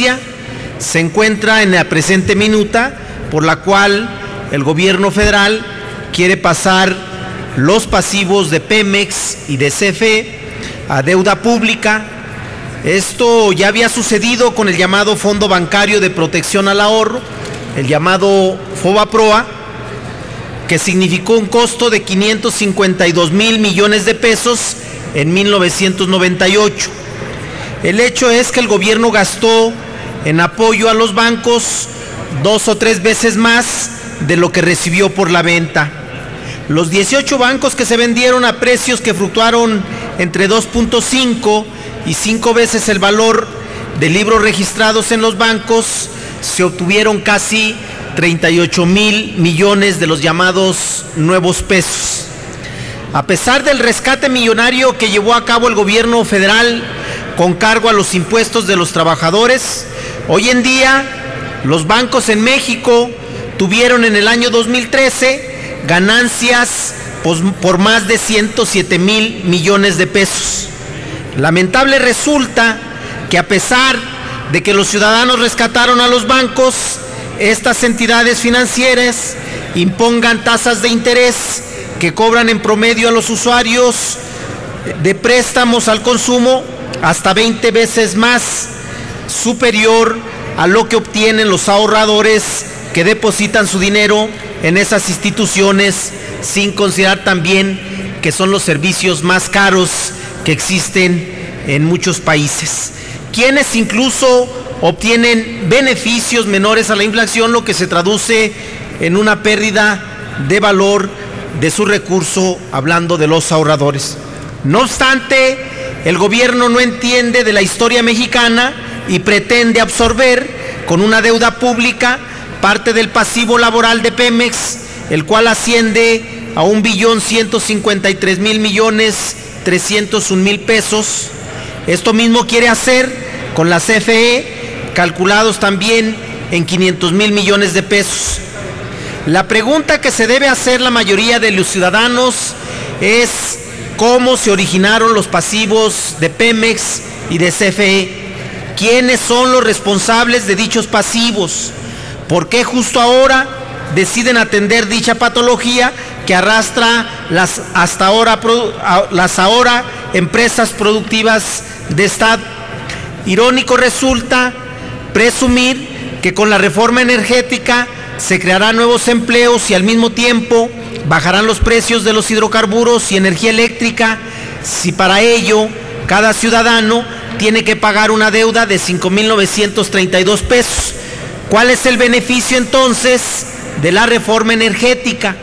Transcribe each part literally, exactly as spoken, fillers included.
noticia se encuentra en la presente minuta, por la cual el gobierno federal quiere pasar los pasivos de Pemex y de C F E a deuda pública. Esto ya había sucedido con el llamado Fondo Bancario de Protección al Ahorro, el llamado FOBAPROA, que significó un costo de quinientos cincuenta y dos mil millones de pesos en mil novecientos noventa y ocho. El hecho es que el gobierno gastó en apoyo a los bancos dos o tres veces más de lo que recibió por la venta. Los dieciocho bancos que se vendieron a precios que fluctuaron entre dos punto cinco y cinco veces el valor de libros registrados en los bancos, se obtuvieron casi treinta y ocho mil millones de los llamados nuevos pesos. A pesar del rescate millonario que llevó a cabo el gobierno federal con cargo a los impuestos de los trabajadores, hoy en día los bancos en México tuvieron en el año dos mil trece ganancias por más de ciento siete mil millones de pesos. Lamentable resulta que, a pesar de que los ciudadanos rescataron a los bancos, estas entidades financieras impongan tasas de interés que cobran en promedio a los usuarios de préstamos al consumo hasta veinte veces más superior a lo que obtienen los ahorradores que depositan su dinero en esas instituciones, sin considerar también que son los servicios más caros que existen en muchos países, quienes incluso obtienen beneficios menores a la inflación, lo que se traduce en una pérdida de valor de su recurso, hablando de los ahorradores. No obstante, el gobierno no entiende de la historia mexicana y pretende absorber con una deuda pública parte del pasivo laboral de Pemex, el cual asciende a un billón ciento cincuenta y tres mil millones trescientos un mil pesos. Esto mismo quiere hacer con la C F E, calculados también en quinientos mil millones de pesos. La pregunta que se debe hacer la mayoría de los ciudadanos es cómo se originaron los pasivos de Pemex y de C F E, quiénes son los responsables de dichos pasivos, por qué justo ahora deciden atender dicha patología que arrastra las hasta ahora las ahora empresas productivas de Estado. Irónico resulta presumir que con la reforma energética se crearán nuevos empleos y al mismo tiempo bajarán los precios de los hidrocarburos y energía eléctrica, si para ello cada ciudadano tiene que pagar una deuda de cinco mil novecientos treinta y dos pesos. ¿Cuál es el beneficio entonces de la reforma energética?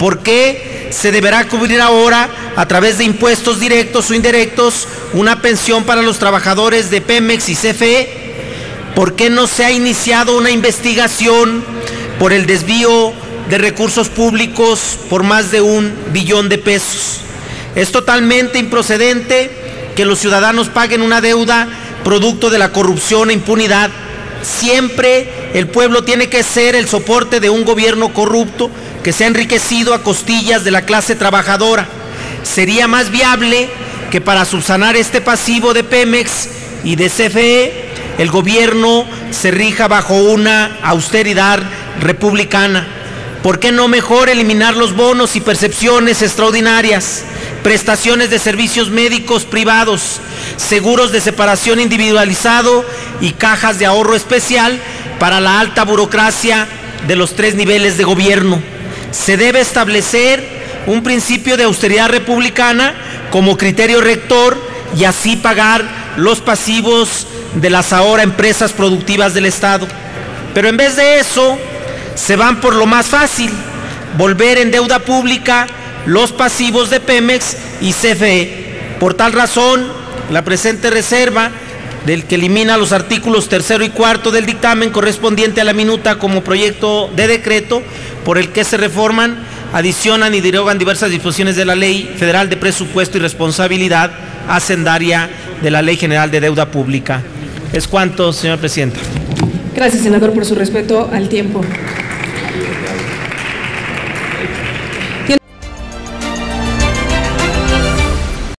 ¿Por qué se deberá cubrir ahora, a través de impuestos directos o indirectos, una pensión para los trabajadores de Pemex y C F E? ¿Por qué no se ha iniciado una investigación por el desvío de recursos públicos por más de un billón de pesos? Es totalmente improcedente que los ciudadanos paguen una deuda producto de la corrupción e impunidad. Siempre el pueblo tiene que ser el soporte de un gobierno corrupto que se ha enriquecido a costillas de la clase trabajadora. Sería más viable que, para subsanar este pasivo de Pemex y de C F E, el gobierno se rija bajo una austeridad republicana. ¿Por qué no mejor eliminar los bonos y percepciones extraordinarias, prestaciones de servicios médicos privados, seguros de separación individualizado y cajas de ahorro especial para la alta burocracia de los tres niveles de gobierno? Se debe establecer un principio de austeridad republicana como criterio rector y así pagar los pasivos de las ahora empresas productivas del Estado. Pero en vez de eso, se van por lo más fácil: volver en deuda pública los pasivos de Pemex y C F E. Por tal razón, la presente reserva, del que elimina los artículos tercero y cuarto del dictamen correspondiente a la minuta como proyecto de decreto por el que se reforman, adicionan y derogan diversas disposiciones de la Ley Federal de Presupuesto y Responsabilidad Hacendaria, de la Ley General de Deuda Pública. Es cuanto, señora presidenta. Gracias, senador, por su respeto al tiempo.